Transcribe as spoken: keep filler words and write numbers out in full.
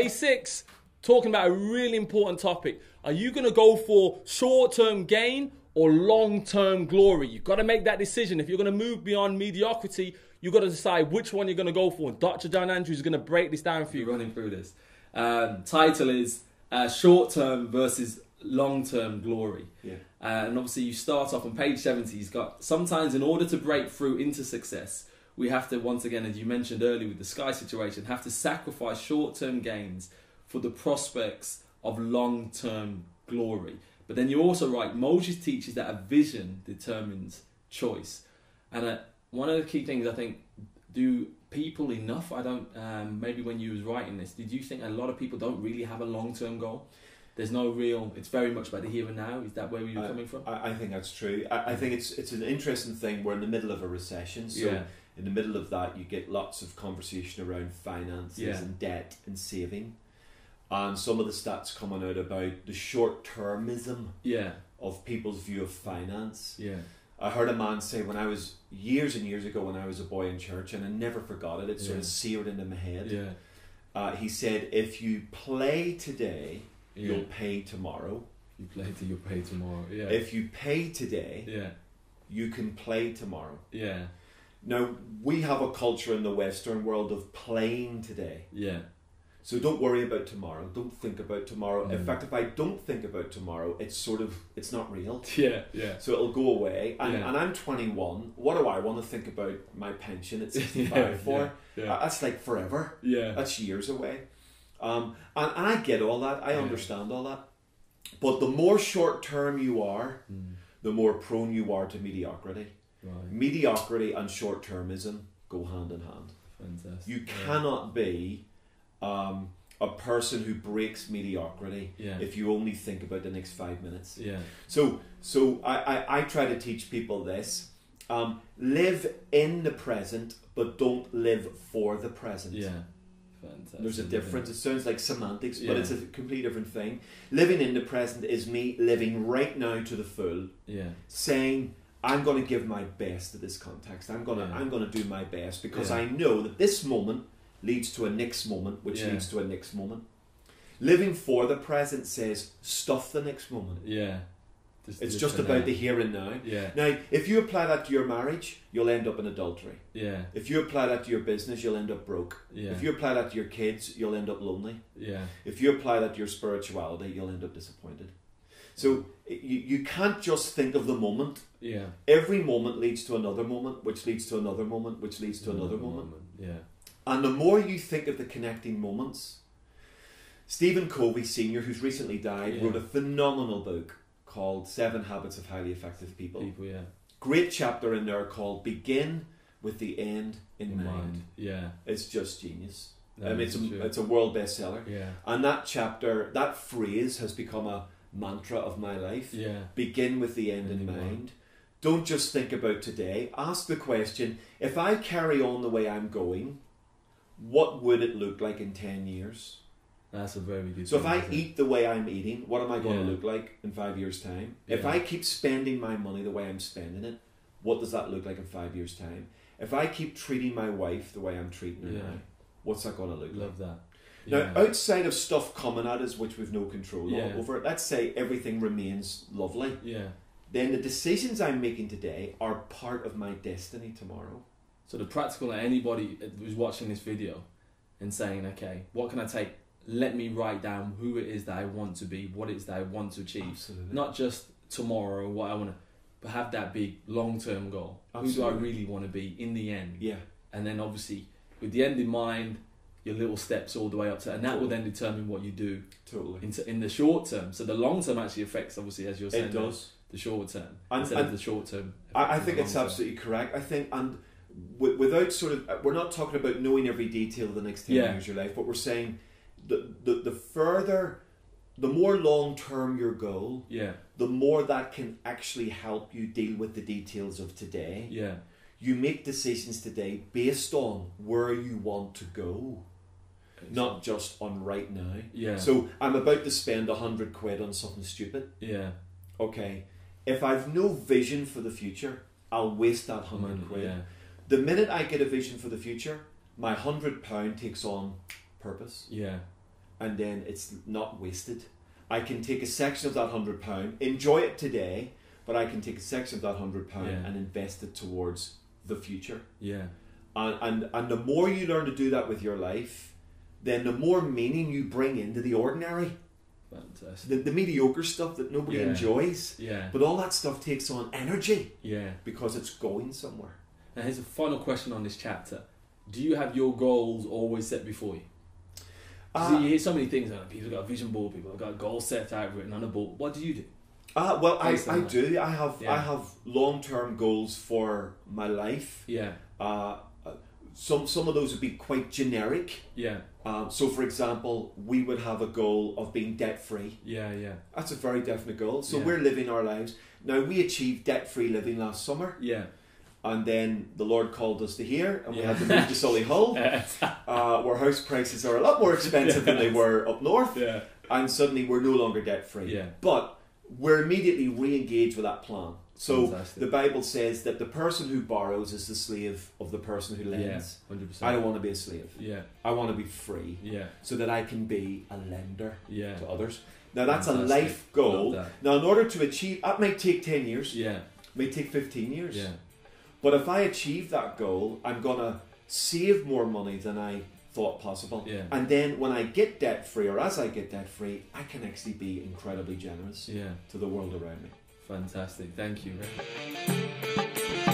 Day six, talking about a really important topic. Are you going to go for short-term gain or long-term glory? You've got to make that decision. If you're going to move beyond mediocrity, you've got to decide which one you're going to go for. And Doctor John Andrews is going to break this down for you. Running through this. Um, title is uh, Short-Term versus Long-Term Glory. Yeah. Uh, and obviously you start off on page seventy. He's got, sometimes in order to break through into success, we have to, once again, as you mentioned earlier with the Sky situation, have to sacrifice short-term gains for the prospects of long-term glory. But then you also write, Moses teaches that a vision determines choice. And uh, one of the key things I think, do people enough, I don't, um, maybe when you was writing this, did you think a lot of people don't really have a long-term goal? There's no real, it's very much about the here and now. Is that where we were I, coming from? I, I think that's true. I, I think it's it's an interesting thing. We're in the middle of a recession. So yeah. In the middle of that, you get lots of conversation around finances yeah. and debt and saving. And some of the stats coming out about the short-termism yeah. of people's view of finance. Yeah. I heard a man say when I was, years and years ago when I was a boy in church, and I never forgot it, it yeah. sort of seared into my head. Yeah. Uh, he said, if you play today, yeah. you'll pay tomorrow. You play till you'll pay tomorrow, yeah. If you pay today, yeah. you can play tomorrow. Yeah. Now, we have a culture in the Western world of playing today. Yeah. So don't worry about tomorrow. Don't think about tomorrow. Mm. In fact, if I don't think about tomorrow, it's sort of, it's not real. Yeah, yeah. So it'll go away. And, yeah. and I'm twenty-one. What do I want to think about my pension at sixty-five yeah, for? Yeah, yeah. That's like forever. Yeah. That's years away. Um, and, and I get all that. I yeah. understand all that. But the more short-term you are, mm. the more prone you are to mediocrity. Right. Mediocrity and short-termism go hand in hand. Fantastic. You cannot yeah. be... Um, a person who breaks mediocrity yeah. if you only think about the next five minutes. Yeah. So so I, I, I try to teach people this. Um, live in the present, but don't live for the present. Yeah. Fantastic. There's a difference. It sounds like semantics, yeah. but it's a completely different thing. Living in the present is me living right now to the full. Yeah. Saying, I'm going to give my best to this context. I'm going to yeah. I'm going to do my best because yeah. I know that this moment leads to a next moment, which yeah. leads to a next moment. Living for the present says, stuff the next moment. Yeah. Just, it's just, just about now. The here and now. Yeah. Now, if you apply that to your marriage, you'll end up in adultery. Yeah. If you apply that to your business, you'll end up broke. Yeah. If you apply that to your kids, you'll end up lonely. Yeah. If you apply that to your spirituality, you'll end up disappointed. So you, you can't just think of the moment. Yeah. Every moment leads to another moment, which leads to another moment, which leads to another, another moment. moment. Yeah. And the more you think of the connecting moments, Stephen Covey Senior, who's recently died, yeah. wrote a phenomenal book called Seven Habits of Highly Effective People. People yeah. Great chapter in there called Begin with the End in, in mind. mind. Yeah, it's just genius. No, I mean, it's, a, it's a world bestseller. Yeah. And that chapter, that phrase has become a mantra of my life. Yeah. Begin with the end in, in mind. mind. Don't just think about today. Ask the question, if I carry on the way I'm going, what would it look like in ten years? That's a very good So thing, if I eat the way I'm eating, what am I going yeah. to look like in five years' time? Yeah. If I keep spending my money the way I'm spending it, what does that look like in five years' time? If I keep treating my wife the way I'm treating her yeah. now, what's that going to look Love like? Love that. Yeah. Now, outside of stuff coming at us, which we've no control yeah. over, let's say everything remains lovely. Yeah. Then the decisions I'm making today are part of my destiny tomorrow. So the practical, like anybody who's watching this video and saying, okay, what can I take? Let me write down who it is that I want to be, what it is that I want to achieve. Absolutely. Not just tomorrow or what I want to, but have that big long-term goal. Absolutely. Who do I really want to be in the end? Yeah. And then obviously with the end in mind, your little steps all the way up to, and that totally. will then determine what you do totally. in, in the short term. So the long term actually affects, obviously, as you're saying, it does. the, the short term. And, instead and of the short term. I, I think it's term. absolutely correct. I think, and without sort of, we're not talking about knowing every detail of the next ten yeah. years of your life, but we're saying the, the, the further, the more long term your goal, yeah. the more that can actually help you deal with the details of today. Yeah. You make decisions today based on where you want to go, exactly. not just on right now. Yeah. So I'm about to spend a hundred quid on something stupid. Yeah. Okay. If I've no vision for the future, I'll waste that hundred mm, quid. Yeah. The minute I get a vision for the future, my hundred pound takes on purpose. Yeah. and then it's not wasted. I can take a section of that hundred pound, enjoy it today, but I can take a section of that hundred pound yeah. and invest it towards the future. Yeah. And, and and the more you learn to do that with your life, then the more meaning you bring into the ordinary. Fantastic. The, the mediocre stuff that nobody yeah. enjoys. Yeah. But all that stuff takes on energy. Yeah. Because it's going somewhere. Now here's a final question on this chapter. Do you have your goals always set before you? Uh, so you hear so many things, like people have got a vision board, people have got a goal set out written on a board. What do you do? Uh, well, I, I do. I have yeah. I have long-term goals for my life. Yeah. Uh, some some of those would be quite generic. Yeah. Um, so, for example, we would have a goal of being debt-free. Yeah, yeah. That's a very definite goal. So yeah. we're living our lives. Now, we achieved debt-free living last summer. Yeah. And then the Lord called us to here, and we yeah. had to move to Solihull, uh, where house prices are a lot more expensive yeah. than they were up north. Yeah. And suddenly we're no longer debt-free. Yeah. But we're immediately re-engaged with that plan. So Fantastic. The Bible says that the person who borrows is the slave of the person who lends. Yeah, one hundred percent. I don't want to be a slave. Yeah. I want to be free. Yeah. So that I can be a lender yeah. to others. Now that's Fantastic. A life goal. Now in order to achieve, that might take ten years. Yeah. It may take fifteen years. Yeah. But if I achieve that goal, I'm going to save more money than I thought possible. Yeah. And then when I get debt free, or as I get debt free, I can actually be incredibly generous yeah. to the world around me. Fantastic. Thank you.